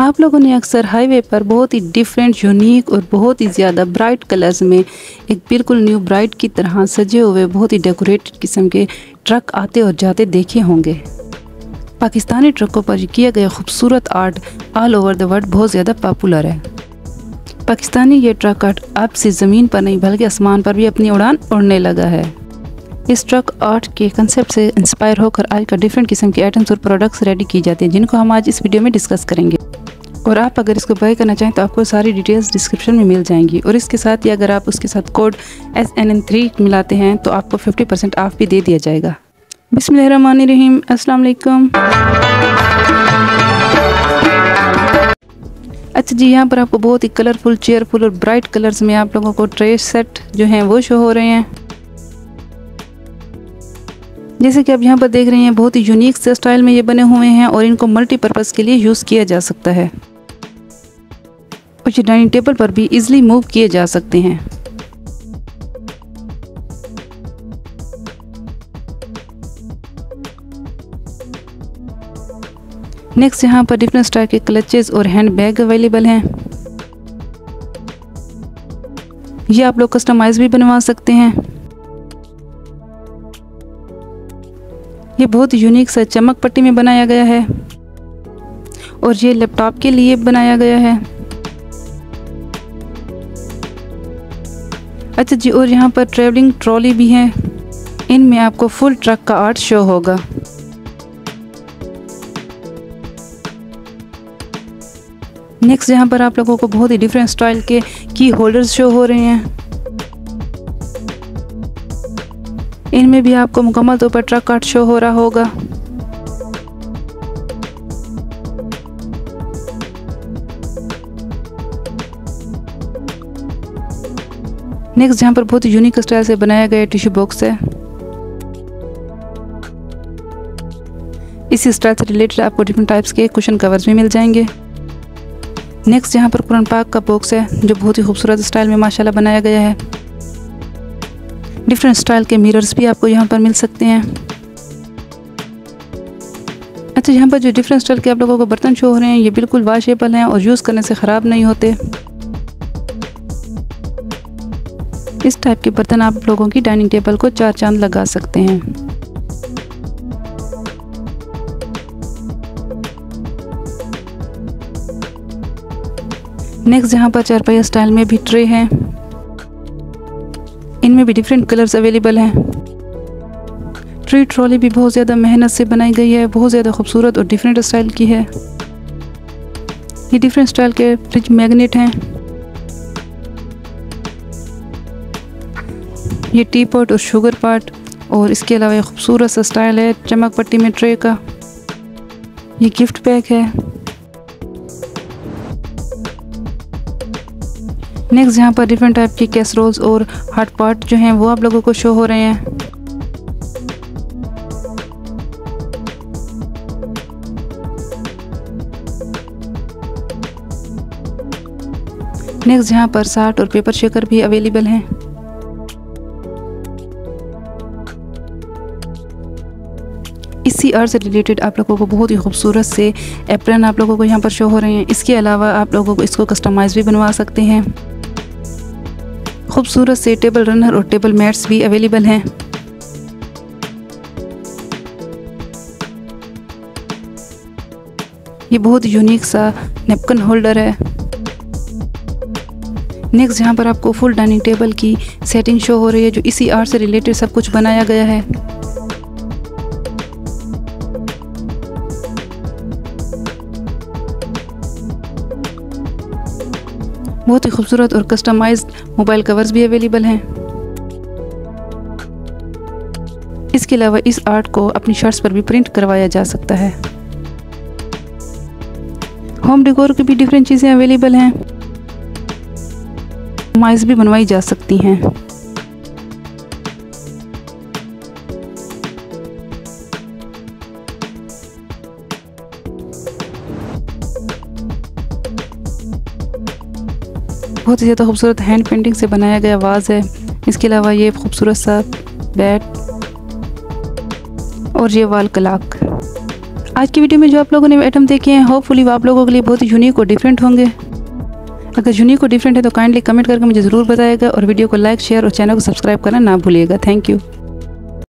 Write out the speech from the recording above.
आप लोगों ने अक्सर हाईवे पर बहुत ही डिफरेंट, यूनिक और बहुत ही ज़्यादा ब्राइट कलर्स में एक बिल्कुल न्यू ब्राइट की तरह सजे हुए बहुत ही डेकोरेटेड किस्म के ट्रक आते और जाते देखे होंगे। पाकिस्तानी ट्रकों पर किया गया खूबसूरत art all over the world बहुत ज़्यादा पॉपुलर है। पाकिस्तानी ये ट्रक आर्ट अब से ज़मीन पर नहीं बल्कि आसमान पर भी अपनी उड़ान उड़ने लगा है। इस ट्रक आर्ट के कंसेप्ट से इंस्पायर होकर आज का डिफरेंट किस्म के आइटम्स और प्रोडक्ट्स रेडी किए जाते हैं, जिनको हम आज इस वीडियो में डिस्कस करेंगे। और आप अगर इसको बाय करना चाहें तो आपको सारी डिटेल्स डिस्क्रिप्शन में मिल जाएंगी। और इसके साथ ही अगर आप उसके साथ कोड SNN3 मिलाते हैं तो आपको 50% ऑफ भी दे दिया जाएगा। बिस्मिल्लाहिर्रहमानिर्रहीम, अस्सलाम वालेकुम। अच्छा जी, यहाँ पर आपको बहुत ही कलरफुल, चेयरफुल और ब्राइट कलर्स में आप लोगों को ट्रे सेट जो हैं वो शो हो रहे हैं। जैसे कि आप यहाँ पर देख रहे हैं, बहुत ही यूनिक से स्टाइल में ये बने हुए हैं और इनको मल्टीपर्पज़ के लिए यूज़ किया जा सकता है। और ये डाइनिंग टेबल पर भी ईजिली मूव किए जा सकते हैं। नेक्स्ट, यहाँ पर डिफरेंट स्टाइल के क्लचेस और हैंड बैग अवेलेबल हैं। ये आप लोग कस्टमाइज भी बनवा सकते हैं। ये बहुत यूनिक सा चमक पट्टी में बनाया गया है और ये लैपटॉप के लिए बनाया गया है। अच्छा जी, और यहाँ पर ट्रैवलिंग ट्रॉली भी है। इनमें आपको फुल ट्रक का आर्ट शो होगा। नेक्स्ट, यहाँ पर आप लोगों को बहुत ही डिफरेंट स्टाइल के की होल्डर्स शो हो रहे हैं। इनमें भी आपको मुकम्मल तौर पर ट्रक आर्ट शो हो रहा होगा। नेक्स्ट, यहाँ पर बहुत ही यूनिक स्टाइल से बनाया गया टिश्यू बॉक्स है। इसी स्टाइल से रिलेटेड आपको डिफरेंट टाइप्स के कुशन कवर्स भी मिल जाएंगे। नेक्स्ट, यहाँ पर कुरान पाक का बॉक्स है जो बहुत ही खूबसूरत स्टाइल में माशाल्लाह बनाया गया है। डिफरेंट स्टाइल के मिरर्स भी आपको यहाँ पर मिल सकते हैं। अच्छा, यहाँ पर जो डिफरेंट स्टाइल के आप लोगों को बर्तन शो हो रहे हैं, ये बिल्कुल वॉशेबल हैं और यूज़ करने से ख़राब नहीं होते। इस टाइप के बर्तन आप लोगों की डाइनिंग टेबल को चार चांद लगा सकते हैं। नेक्स्ट, यहाँ पर चारपाई स्टाइल में भी ट्रे हैं। इनमें भी डिफरेंट कलर्स अवेलेबल हैं। ट्रे ट्रॉली भी बहुत ज़्यादा मेहनत से बनाई गई है, बहुत ज़्यादा खूबसूरत और डिफरेंट स्टाइल की है। ये डिफरेंट स्टाइल के फ्रिज मैग्नेट हैं। ये टी पॉट और शुगर पॉट, और इसके अलावा एक खूबसूरत सा स्टाइल है चमक पट्टी में ट्रे का। ये गिफ्ट पैक है। नेक्स्ट, यहाँ पर डिफरेंट टाइप के कैसरोल्स और हॉट पॉट जो हैं वो आप लोगों को शो हो रहे हैं। नेक्स्ट, यहाँ पर साल्ट और पेपर शेकर भी अवेलेबल हैं। इसी आर्ट से रिलेटेड आप लोगों को बहुत ही खूबसूरत से एप्रन आप लोगों को यहाँ पर शो हो रहे हैं। इसके अलावा आप लोगों को इसको कस्टमाइज़ भी बनवा सकते हैं। खूबसूरत से टेबल रनर और टेबल मैट्स भी अवेलेबल हैं। ये बहुत यूनिक सा नैपकिन होल्डर है। नेक्स्ट, यहाँ पर आपको फुल डाइनिंग टेबल की सेटिंग शो हो रही है, जो इसी आर्ट से रिलेटेड सब कुछ बनाया गया है। बहुत ही खूबसूरत और कस्टमाइज्ड मोबाइल कवर्स भी अवेलेबल हैं। इसके अलावा इस आर्ट को अपनी शर्ट्स पर भी प्रिंट करवाया जा सकता है। होम डेकोर की भी डिफरेंट चीज़ें अवेलेबल हैं। माइस भी बनवाई जा सकती हैं। बहुत ही ज़्यादा खूबसूरत हैंड पेंटिंग से बनाया गया वाज है। इसके अलावा ये खूबसूरत सा बेड और ये वॉल क्लॉक आज की वीडियो में जो आप लोगों ने आइटम देखे हैं होपफुली वो आप लोगों के लिए बहुत यूनिक और डिफरेंट होंगे। अगर यूनिक और डिफरेंट है तो काइंडली कमेंट करके मुझे ज़रूर बताइएगा और वीडियो को लाइक शेयर और चैनल को सब्सक्राइब करना ना भूलिएगा। Thank you.